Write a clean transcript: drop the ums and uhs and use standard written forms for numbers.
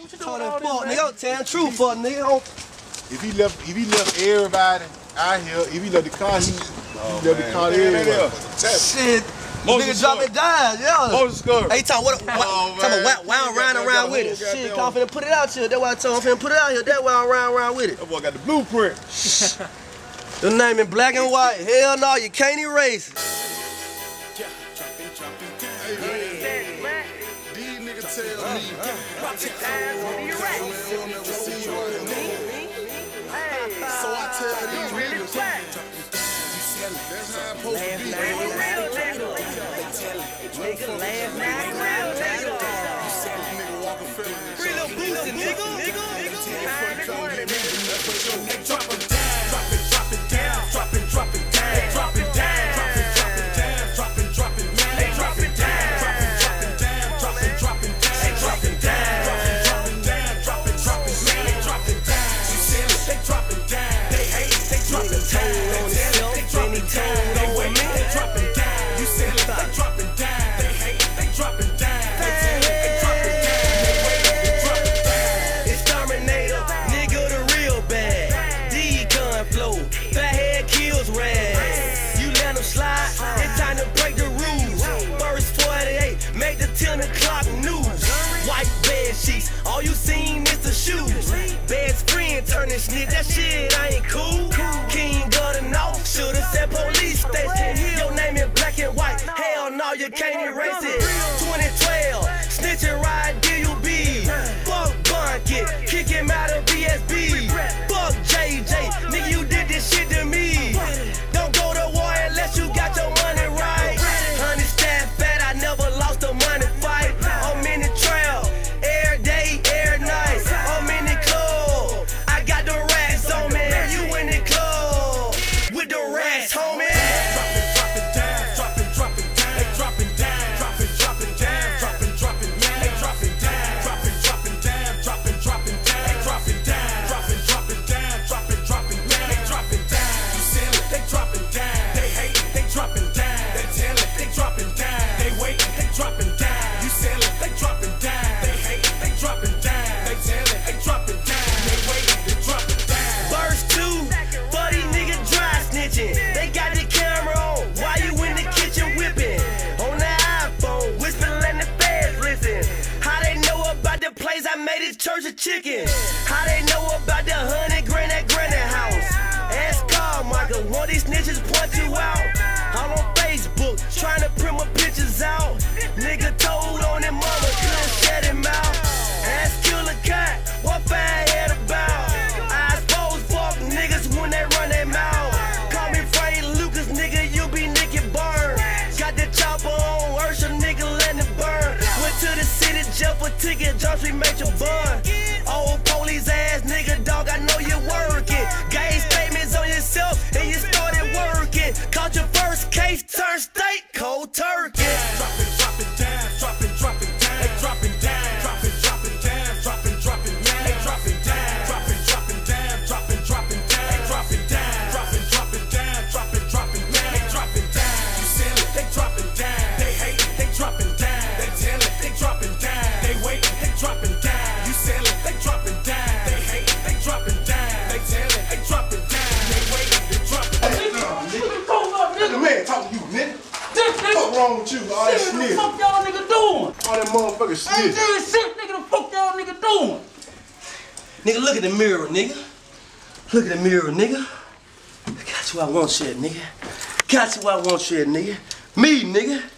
What the fuck, nigga? Tell the truth, fuck, nigga. If he left everybody out here, if he left the car, shit. Nigga drop it down, yeah. Moses Scurry. Hey, talk what? Why I'm riding around with it? Shit, I'm finna put it out here. That's why I told him finna put it out here. That's why I'm riding around with it. That boy got the blueprint. The name in black and white. Hell no, you can't erase it. These niggas tell me, so I tell these niggas, that's how I'm supposed to be. Nigga, last night, nigga. All you seen is the shoes. Best friend turning snitch. That shit I ain't cool. King of the North, shoulda said police station. Your name in black and white. Hell no, you can't erase it. 2012, snitching ride DUB. Fuck Bunket, kick him out of BSB. Fuck JJ, nigga, you did this shit to me. Don't go to war unless you got your money right. 100 staff fat, I never lost a money fight. I'm in the trail. Church of chicken. How they know about the 100 grand at Granite House? Ask Carl Michael, one of these snitches point you out. I'm on Facebook, trying to print my pictures out. Nigga told on his mama, couldn't shut him out. Ask Killer Cat, what fine head about? I expose fuck niggas when they run their mouth. Call me Frank Lucas, nigga, you be Nicky Burn. Got the chopper on Ursha, nigga, letting it burn. Went to the city jail for ticket, Jump Street made your bun. Old police ass nigga, dog, I know you're working. Gave statements on yourself and you started working. Caught your first case, turned state, cold turkey. Drop it down, drop it, drop it down. Hey, drop it down, drop it, drop it down, drop it, drop it down. Hey, drop it down, drop it, drop it down, drop it, drop it down. Hey, drop it down, drop it, drop it down, drop it, drop it down. Hey, drop it down. You sell it, they drop it down. They hate it, they drop it down. They tell it, they drop it down. They wait, they drop it down. Wrong with you? All that shit, what the fuck y'all nigga doing? All that motherfucking shit. Ain't shit, nigga, the fuck y'all nigga doing? Nigga, look at the mirror, nigga. Look at the mirror, nigga. Got you, I want shit, nigga. Got you, I want shit, nigga. Me, nigga.